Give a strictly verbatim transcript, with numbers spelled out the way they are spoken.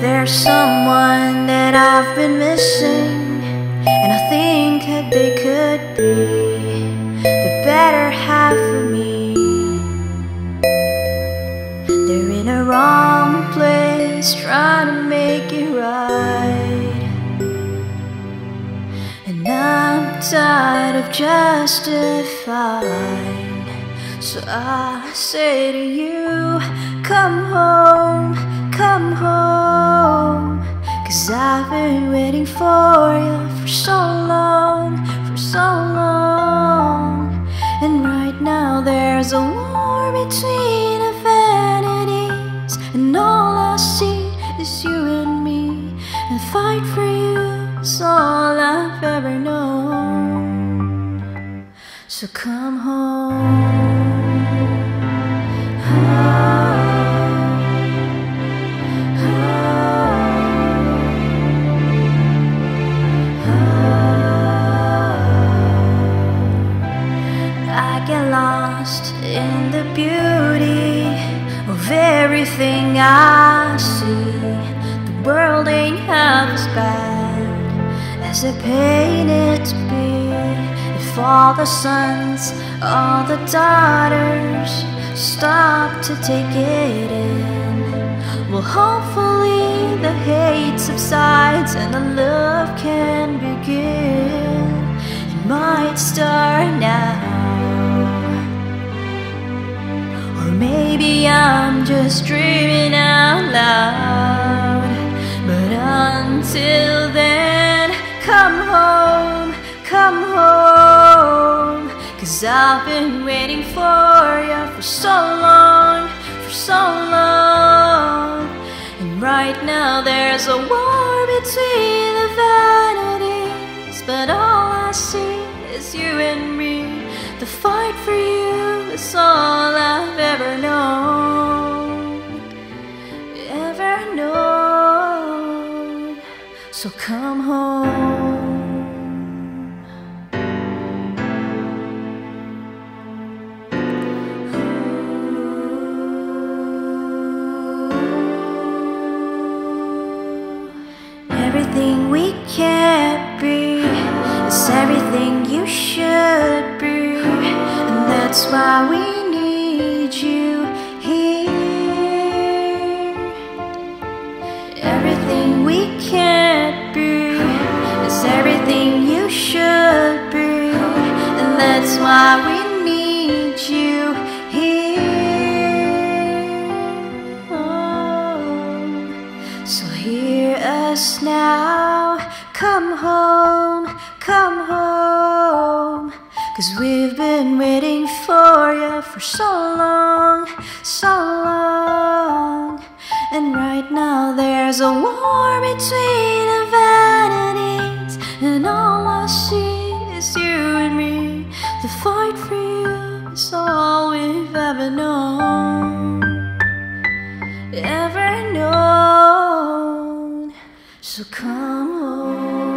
There's someone that I've been missing, and I think that they could be the better half of me. They're in a wrong place, trying to make it right, and I'm tired of justifying. So I say to you, come home, come home, 'cause I've been waiting for you for so long, for so long. And right now there's a war between vanities, and all I see is you and me, and fight for you is all I've ever known. So come home. I get lost in the beauty of everything I see. The world ain't half as bad as they paint it to be. If all the sons, all the daughters stop to take it in, well, hopefully the hate subsides and the love can begin. It might start now, maybe I'm just dreaming out loud. But until then, come home, come home, 'cause I've been waiting for you for so long, for so long. And right now there's a war between the vanities, but all I see is you and me. The fight for you is all I've ever known, ever known. So come home. Ooh. Everything we can't be is everything you should be. That's why we need you here. Everything we can't be is everything you should be, and that's why we need you here. Oh. So hear us now, come home, come home, 'cause we've been waiting for you for so long, so long. And right now there's a war between the vanities, and all I see is you and me. The fight for you is all we've ever known, ever known. So come home.